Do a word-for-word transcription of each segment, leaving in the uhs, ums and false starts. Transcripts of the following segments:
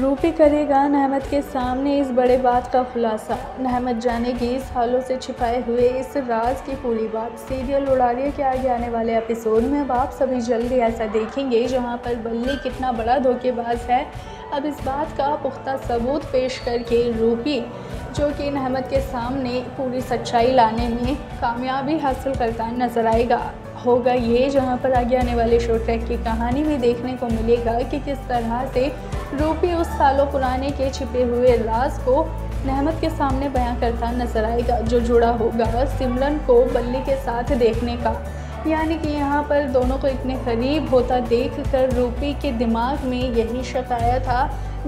रूपी करेगा नहमत के सामने इस बड़े बात का खुलासा। नहमत जानेगी इस सालों से छिपाए हुए इस राज की पूरी बात। सीरियल उड़ारिया के आगे आने वाले एपिसोड में अब आप सभी जल्दी ऐसा देखेंगे जहां पर बल्ली कितना बड़ा धोखेबाज है। अब इस बात का पुख्ता सबूत पेश करके रूपी जो कि नहमत के सामने पूरी सच्चाई लाने में कामयाबी हासिल करता नजर आएगा। होगा ये जहाँ पर आगे आने वाले शो ट्रैक की कहानी में देखने को मिलेगा कि किस तरह से रूपी उस सालों पुराने के छिपे हुए राज को नहमत के सामने बयां करता नजर आएगा, जो जुड़ा होगा सिमरन को बल्ली के साथ देखने का। यानी कि यहाँ पर दोनों को इतने करीब होता देखकर रूपी के दिमाग में यही शक आया था,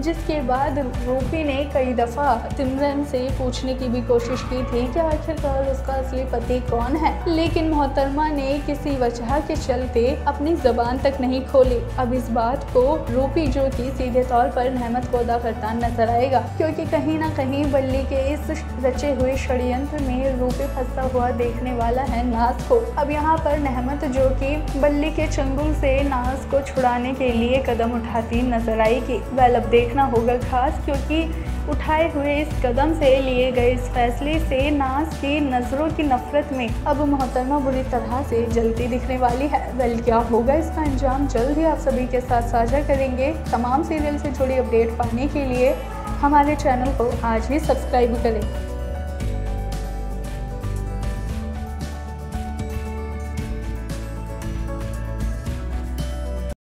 जिसके बाद रूपी ने कई दफ़ा सिमरन से पूछने की भी कोशिश की थी कि आखिरकार उसका असली पति कौन है, लेकिन मोहतरमा ने किसी वजह के चलते अपनी ज़बान तक नहीं खोली। अब इस बात को रूपी जो कि सीधे तौर पर नहमत को अदा करता नजर आएगा, क्योंकि कहीं ना कहीं बल्ली के इस रचे हुए षड्यंत्र में रूपी फंसा हुआ देखने वाला है नाज को। अब यहाँ पर नहमत जो कि बल्ली के चंगुल से नाज को छुड़ाने के लिए कदम उठाती नजर आएगी। वेल अपडेट देखना होगा खास, क्योंकि उठाए हुए इस कदम से लिए गए इस फैसले से नाज की नज़रों की नफरत में अब मोहतरमा बुरी तरह से जलती दिखने वाली है। वेल क्या होगा इसका अंजाम जल्द ही आप सभी के साथ साझा करेंगे। तमाम सीरियल से जुड़ी अपडेट पाने के लिए हमारे चैनल को आज ही सब्सक्राइब करें।